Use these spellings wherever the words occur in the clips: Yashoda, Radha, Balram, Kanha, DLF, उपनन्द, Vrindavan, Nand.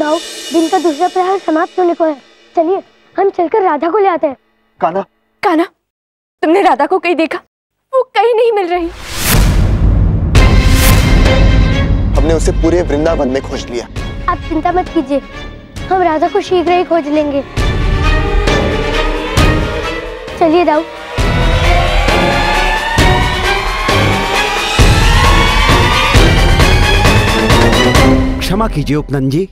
भाव, दिन का दूसरा प्रहर समाप्त होने को है। चलिए हम चलकर राधा को ले आते हैं। कान्हा, कान्हा, तुमने राधा को कहीं देखा? वो कहीं नहीं मिल रही। हमने उसे पूरे वृंदावन में खोज लिया। आप चिंता मत कीजिए, हम राधा को शीघ्र ही खोज लेंगे। चलिए दाऊ। क्षमा कीजिए उपनंद जी,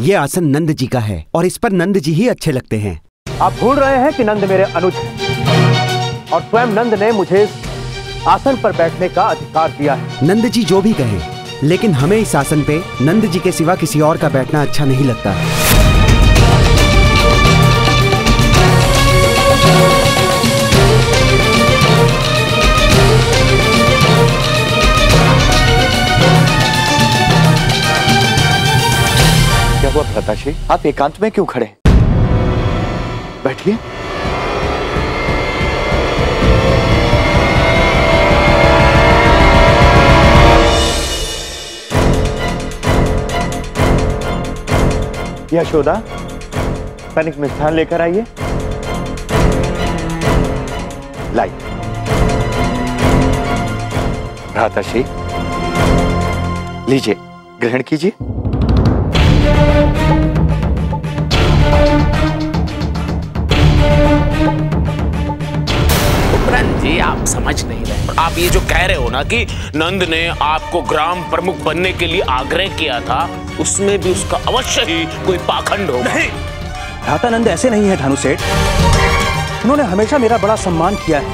ये आसन नंद जी का है और इस पर नंद जी ही अच्छे लगते हैं। आप भूल रहे हैं कि नंद मेरे अनुज हैं और स्वयं नंद ने मुझे इस आसन पर बैठने का अधिकार दिया है। नंद जी जो भी कहे, लेकिन हमें इस आसन पे नंद जी के सिवा किसी और का बैठना अच्छा नहीं लगता। क्या हुआ भ्राताश्री, आप एकांत में क्यों खड़े? बैठिए। यशोदा, पैनिक मिष्ठान लेकर आइए। लाई। भ्राताश्री लीजिए, ग्रहण कीजिए। उपनंद जी, आप समझ नहीं रहे। आप ये जो कह रहे हो ना कि नंद ने आपको ग्राम प्रमुख बनने के लिए आग्रह किया था, उसमें भी उसका अवश्य ही कोई पाखंड हो। नहीं, राधानंद ऐसे नहीं है धानु सेठ। उन्होंने हमेशा मेरा बड़ा सम्मान किया है,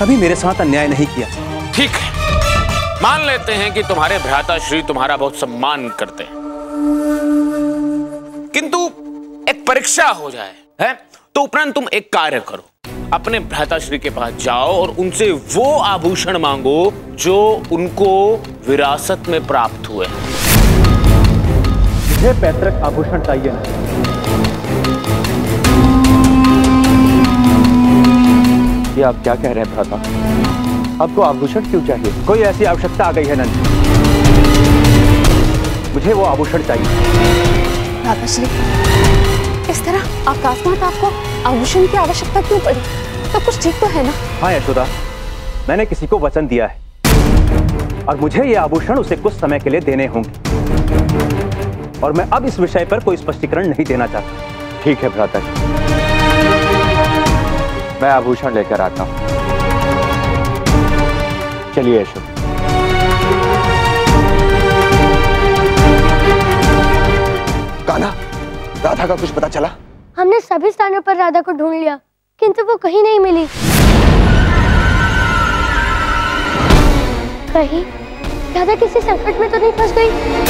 कभी मेरे साथ अन्याय नहीं किया। ठीक है, मान लेते हैं कि तुम्हारे भ्राताश्री तुम्हारा बहुत सम्मान करते हैं, किंतु एक परीक्षा हो जाए है? तो उपरांत तुम एक कार्य करो, अपने भ्राताश्री के पास जाओ और उनसे वो आभूषण मांगो जो उनको विरासत में प्राप्त हुए। मुझे पैतृक आभूषण चाहिए। ये आप क्या कह रहे हैं भ्राता? आपको आभूषण क्यों चाहिए? कोई ऐसी आवश्यकता आ गई है नंद? मुझे वो आभूषण चाहिए। राधाश्री, इस तरह अकस्मात आपको आभूषण की आवश्यकता क्यों पड़ी? सब कुछ ठीक तो है ना? हाँ यशोदा, मैंने किसी को वचन दिया है और मुझे ये आभूषण उसे कुछ समय के लिए देने होंगे और मैं अब इस विषय पर कोई स्पष्टीकरण नहीं देना चाहता। ठीक है भ्राता, मैं आभूषण लेकर आता हूं। चलिए यशोदा। कान्हा, राधा का कुछ पता चला? हमने सभी स्थानों पर राधा को ढूंढ लिया, किंतु वो कहीं नहीं मिली। कहीं राधा किसी संकट में तो नहीं फंस गई?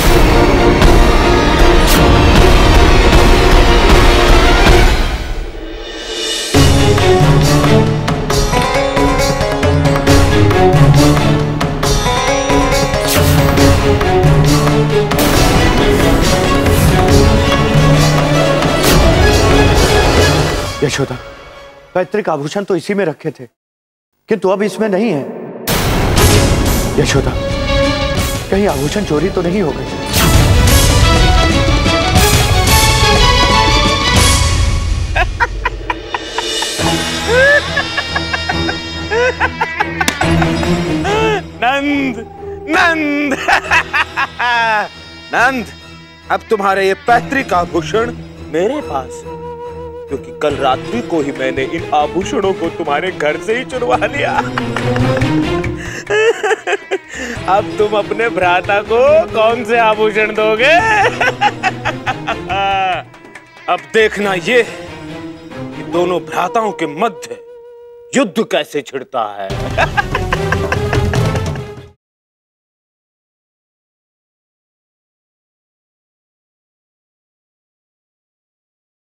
यशोदा, पैतृक आभूषण तो इसी में रखे थे, किंतु अब इसमें नहीं है। यशोदा, कहीं आभूषण चोरी तो नहीं हो गई? नंद, नंद, नंद, अब तुम्हारे ये पैतृक आभूषण मेरे पास, क्योंकि कल रात्रि को ही मैंने इन आभूषणों को तुम्हारे घर से ही चुनवा लिया। अब तुम अपने भ्राता को कौन से आभूषण दोगे? अब देखना ये कि दोनों भ्राताओं के मध्य युद्ध कैसे छिड़ता है।